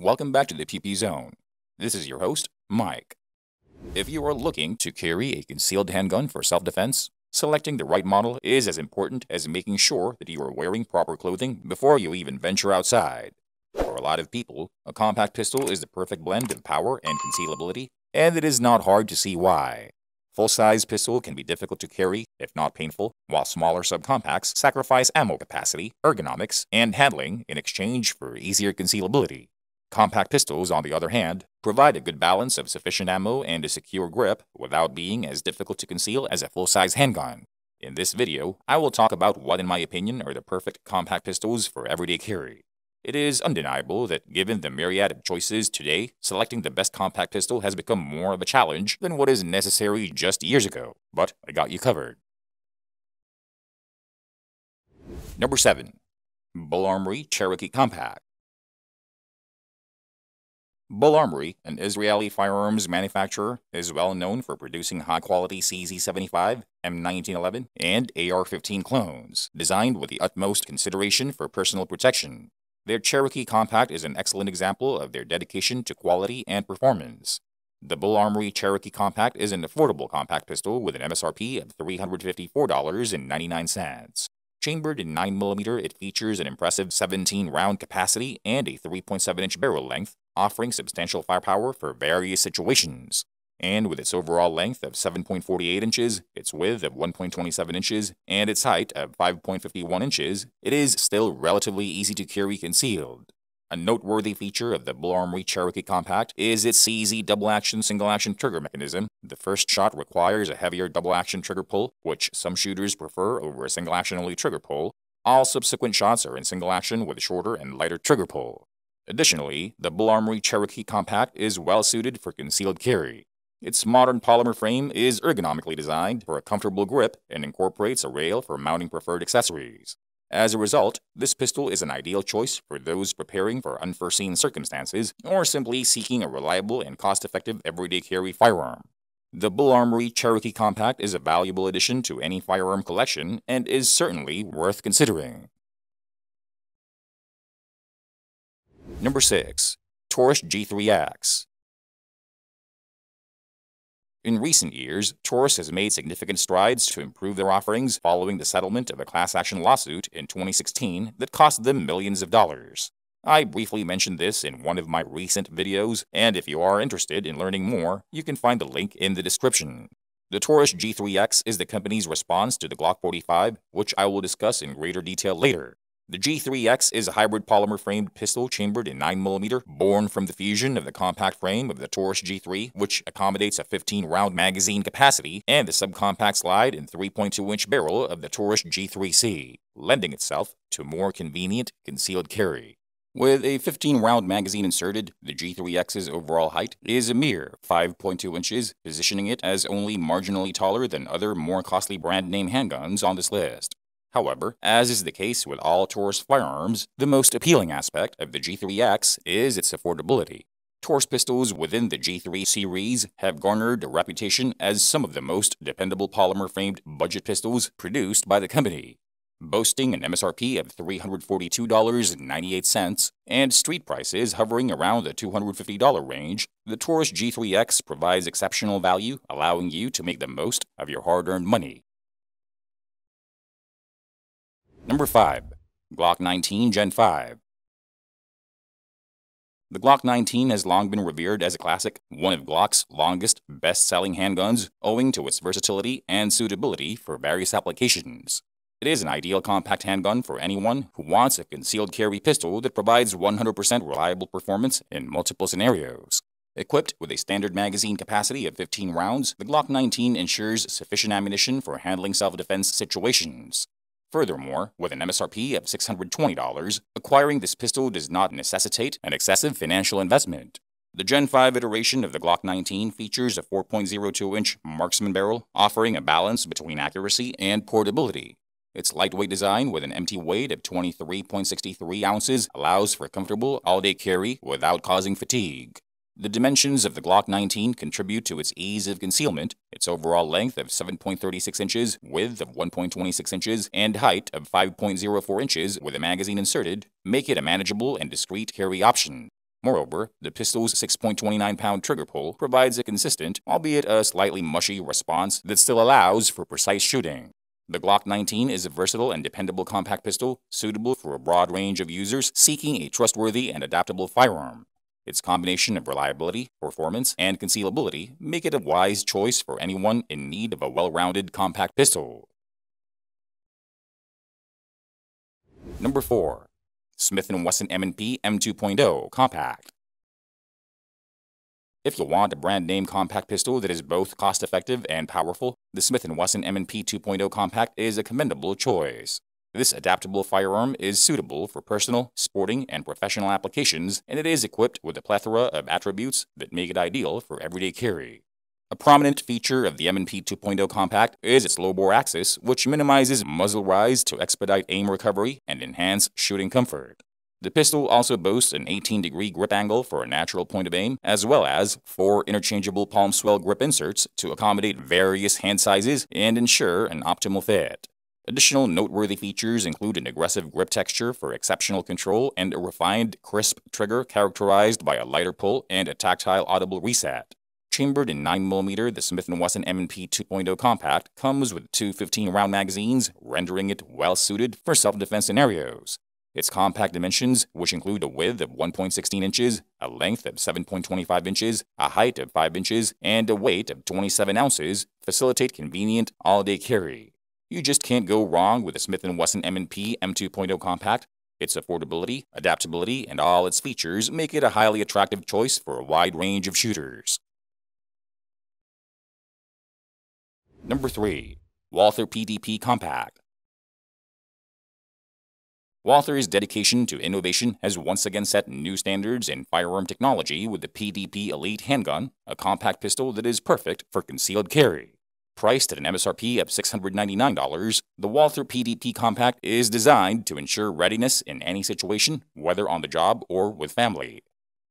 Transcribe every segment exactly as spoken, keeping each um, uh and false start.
Welcome back to the P P Zone. This is your host, Mike. If you are looking to carry a concealed handgun for self-defense, selecting the right model is as important as making sure that you are wearing proper clothing before you even venture outside. For a lot of people, a compact pistol is the perfect blend of power and concealability, and it is not hard to see why. Full-size pistol can be difficult to carry, if not painful, while smaller subcompacts sacrifice ammo capacity, ergonomics, and handling in exchange for easier concealability. Compact pistols, on the other hand, provide a good balance of sufficient ammo and a secure grip without being as difficult to conceal as a full-size handgun. In this video, I will talk about what, in my opinion, are the perfect compact pistols for everyday carry. It is undeniable that given the myriad of choices today, selecting the best compact pistol has become more of a challenge than what is necessary just years ago, but I got you covered. Number seven. Bull Armory Cherokee Compact. Bull Armory, an Israeli firearms manufacturer, is well known for producing high-quality C Z seventy-five, M nineteen eleven, and A R fifteen clones, designed with the utmost consideration for personal protection. Their Cherokee Compact is an excellent example of their dedication to quality and performance. The Bull Armory Cherokee Compact is an affordable compact pistol with an M S R P of three hundred fifty-four dollars and ninety-nine cents. Chambered in nine millimeter, it features an impressive seventeen round capacity and a three point seven inch barrel length, offering substantial firepower for various situations. And with its overall length of seven point four eight inches, its width of one point two seven inches, and its height of five point five one inches, it is still relatively easy to carry concealed. A noteworthy feature of the Bull Armory Cherokee Compact is its C Z double-action single-action trigger mechanism. The first shot requires a heavier double-action trigger pull, which some shooters prefer over a single-action-only trigger pull. All subsequent shots are in single-action with a shorter and lighter trigger pull. Additionally, the Bull Armory Cherokee Compact is well-suited for concealed carry. Its modern polymer frame is ergonomically designed for a comfortable grip and incorporates a rail for mounting preferred accessories. As a result, this pistol is an ideal choice for those preparing for unforeseen circumstances or simply seeking a reliable and cost-effective everyday carry firearm. The Bull Armory Cherokee Compact is a valuable addition to any firearm collection and is certainly worth considering. Number six. Taurus G three X. In recent years, Taurus has made significant strides to improve their offerings following the settlement of a class-action lawsuit in twenty sixteen that cost them millions of dollars. I briefly mentioned this in one of my recent videos, and if you are interested in learning more, you can find the link in the description. The Taurus G three X is the company's response to the Glock forty-five, which I will discuss in greater detail later. The G three X is a hybrid polymer-framed pistol chambered in nine millimeter, born from the fusion of the compact frame of the Taurus G three, which accommodates a fifteen round magazine capacity, and the subcompact slide and three point two inch barrel of the Taurus G three C, lending itself to more convenient concealed carry. With a fifteen round magazine inserted, the G three X's overall height is a mere five point two inches, positioning it as only marginally taller than other more costly brand-name handguns on this list. However, as is the case with all Taurus firearms, the most appealing aspect of the G three X is its affordability. Taurus pistols within the G three series have garnered a reputation as some of the most dependable polymer-framed budget pistols produced by the company. Boasting an M S R P of three hundred forty-two dollars and ninety-eight cents and street prices hovering around the two hundred fifty dollars range, the Taurus G three X provides exceptional value, allowing you to make the most of your hard-earned money. Number five. Glock nineteen Gen five. The Glock nineteen has long been revered as a classic, one of Glock's longest, best-selling handguns, owing to its versatility and suitability for various applications. It is an ideal compact handgun for anyone who wants a concealed carry pistol that provides one hundred percent reliable performance in multiple scenarios. Equipped with a standard magazine capacity of fifteen rounds, the Glock nineteen ensures sufficient ammunition for handling self-defense situations. Furthermore, with an M S R P of six hundred twenty dollars, acquiring this pistol does not necessitate an excessive financial investment. The Gen five iteration of the Glock nineteen features a four point oh two inch marksman barrel, offering a balance between accuracy and portability. Its lightweight design with an empty weight of twenty-three point six three ounces allows for comfortable all-day carry without causing fatigue. The dimensions of the Glock nineteen contribute to its ease of concealment, its overall length of seven point three six inches, width of one point two six inches, and height of five point oh four inches with a magazine inserted, make it a manageable and discreet carry option. Moreover, the pistol's six point two nine pound trigger pull provides a consistent, albeit a slightly mushy, response that still allows for precise shooting. The Glock nineteen is a versatile and dependable compact pistol suitable for a broad range of users seeking a trustworthy and adaptable firearm. Its combination of reliability, performance, and concealability make it a wise choice for anyone in need of a well-rounded compact pistol. Number four. Smith and Wesson M and P M two point oh Compact. If you want a brand-name compact pistol that is both cost-effective and powerful, the Smith and Wesson M and P two point oh Compact is a commendable choice. This adaptable firearm is suitable for personal, sporting, and professional applications, and it is equipped with a plethora of attributes that make it ideal for everyday carry. A prominent feature of the M and P two point oh Compact is its low-bore axis, which minimizes muzzle rise to expedite aim recovery and enhance shooting comfort. The pistol also boasts an eighteen degree grip angle for a natural point of aim, as well as four interchangeable palm swell grip inserts to accommodate various hand sizes and ensure an optimal fit. Additional noteworthy features include an aggressive grip texture for exceptional control and a refined, crisp trigger characterized by a lighter pull and a tactile audible reset. Chambered in nine millimeter, the Smith and Wesson M and P two point oh Compact comes with two fifteen round magazines, rendering it well-suited for self-defense scenarios. Its compact dimensions, which include a width of one point one six inches, a length of seven point two five inches, a height of five inches, and a weight of twenty-seven ounces, facilitate convenient all-day carry. You just can't go wrong with the Smith and Wesson M and P M two point oh Compact. Its affordability, adaptability, and all its features make it a highly attractive choice for a wide range of shooters. Number three. Walther P D P Compact. Walther's dedication to innovation has once again set new standards in firearm technology with the P D P Elite handgun, a compact pistol that is perfect for concealed carry. Priced at an M S R P of six hundred ninety-nine dollars, the Walther P D P Compact is designed to ensure readiness in any situation, whether on the job or with family.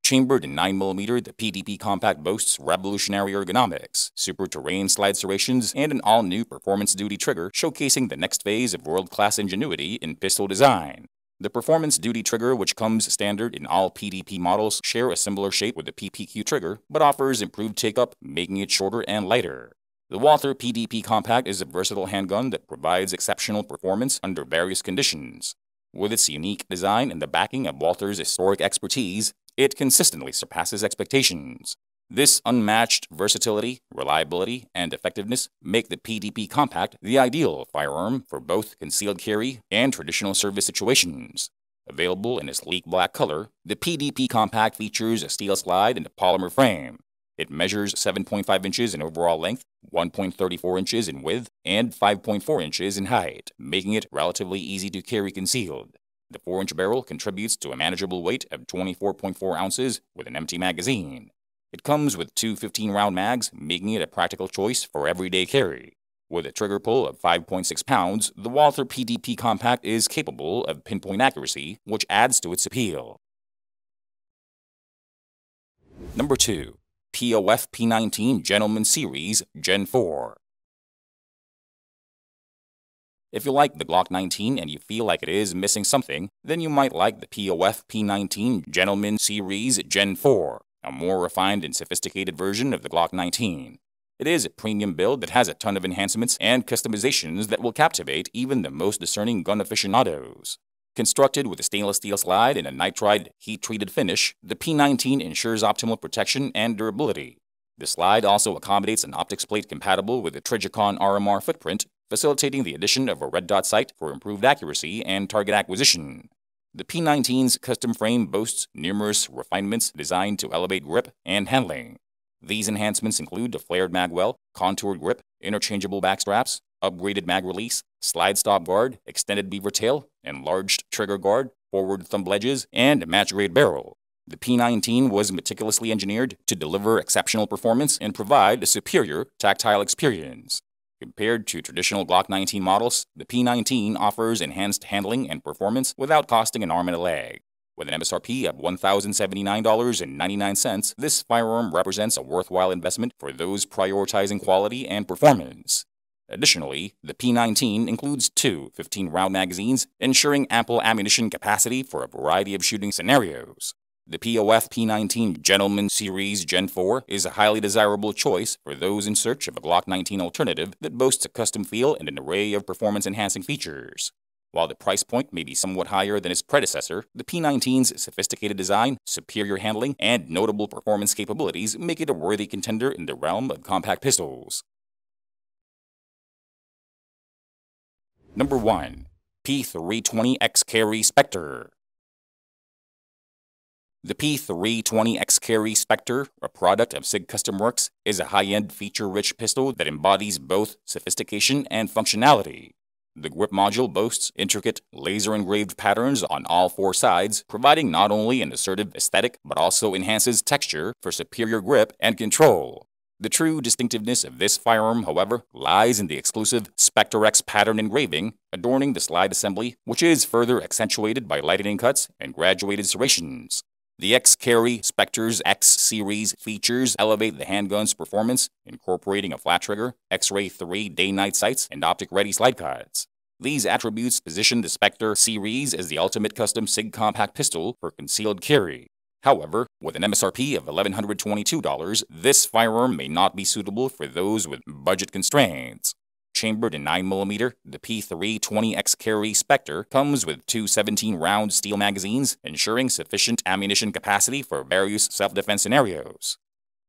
Chambered in nine millimeter, the P D P Compact boasts revolutionary ergonomics, super terrain slide serrations, and an all-new performance duty trigger showcasing the next phase of world-class ingenuity in pistol design. The performance duty trigger, which comes standard in all P D P models, shares a similar shape with the P P Q trigger, but offers improved take-up, making it shorter and lighter. The Walther P D P Compact is a versatile handgun that provides exceptional performance under various conditions. With its unique design and the backing of Walther's historic expertise, it consistently surpasses expectations. This unmatched versatility, reliability, and effectiveness make the P D P Compact the ideal firearm for both concealed carry and traditional service situations. Available in a sleek black color, the P D P Compact features a steel slide and a polymer frame. It measures seven point five inches in overall length, one point three four inches in width, and five point four inches in height, making it relatively easy to carry concealed. The four inch barrel contributes to a manageable weight of twenty-four point four ounces with an empty magazine. It comes with two fifteen round mags, making it a practical choice for everyday carry. With a trigger pull of five point six pounds, the Walther P D P Compact is capable of pinpoint accuracy, which adds to its appeal. Number two. P O F P nineteen Gentleman Series Gen four. If you like the Glock nineteen and you feel like it is missing something, then you might like the P O F P nineteen Gentleman Series Gen four, a more refined and sophisticated version of the Glock nineteen. It is a premium build that has a ton of enhancements and customizations that will captivate even the most discerning gun aficionados. Constructed with a stainless steel slide and a nitride heat-treated finish, the P nineteen ensures optimal protection and durability. The slide also accommodates an optics plate compatible with the Trijicon R M R footprint, facilitating the addition of a red dot sight for improved accuracy and target acquisition. The P nineteen's custom frame boasts numerous refinements designed to elevate grip and handling. These enhancements include a flared magwell, contoured grip, interchangeable backstraps, upgraded mag release, slide stop guard, extended beaver tail, enlarged trigger guard, forward thumb ledges, and a match-grade barrel. The P nineteen was meticulously engineered to deliver exceptional performance and provide a superior tactile experience. Compared to traditional Glock nineteen models, the P nineteen offers enhanced handling and performance without costing an arm and a leg. With an M S R P of one thousand seventy-nine dollars and ninety-nine cents, this firearm represents a worthwhile investment for those prioritizing quality and performance. Additionally, the P nineteen includes two fifteen round magazines, ensuring ample ammunition capacity for a variety of shooting scenarios. The P O F P nineteen Gentleman Series Gen four is a highly desirable choice for those in search of a Glock nineteen alternative that boasts a custom feel and an array of performance-enhancing features. While the price point may be somewhat higher than its predecessor, the P nineteen's sophisticated design, superior handling, and notable performance capabilities make it a worthy contender in the realm of compact pistols. Number one. P three twenty X-Carry Spectre. The P three twenty X-Carry Spectre, a product of SIG Custom Works, is a high-end feature-rich pistol that embodies both sophistication and functionality. The grip module boasts intricate, laser-engraved patterns on all four sides, providing not only an assertive aesthetic but also enhances texture for superior grip and control. The true distinctiveness of this firearm, however, lies in the exclusive Spectre X pattern engraving adorning the slide assembly, which is further accentuated by lightning cuts and graduated serrations. The X-Carry Spectre's X-Series features elevate the handgun's performance, incorporating a flat trigger, X-Ray three day-night sights, and optic-ready slide cuts. These attributes position the Spectre Series as the ultimate custom SIG compact pistol for concealed carry. However, with an M S R P of one thousand one hundred twenty-two dollars, this firearm may not be suitable for those with budget constraints. Chambered in nine millimeter, the P three twenty X-Carry Spectre comes with two seventeen round steel magazines, ensuring sufficient ammunition capacity for various self-defense scenarios.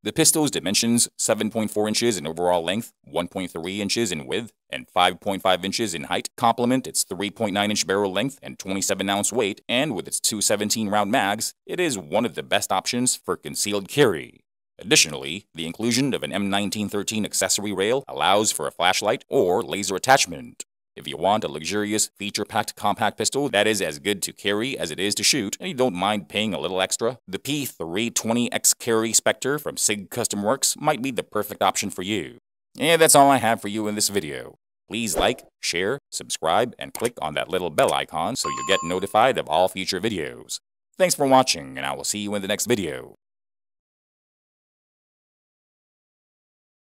The pistol's dimensions, seven point four inches in overall length, one point three inches in width, and five point five inches in height, complement its three point nine inch barrel length and twenty-seven ounce weight, and with its two seventeen round mags, it is one of the best options for concealed carry. Additionally, the inclusion of an M nineteen thirteen accessory rail allows for a flashlight or laser attachment. If you want a luxurious, feature-packed compact pistol that is as good to carry as it is to shoot, and you don't mind paying a little extra, the P three twenty X-Carry Spectre from SIG Custom Works might be the perfect option for you. And that's all I have for you in this video. Please like, share, subscribe, and click on that little bell icon so you get notified of all future videos. Thanks for watching, and I will see you in the next video.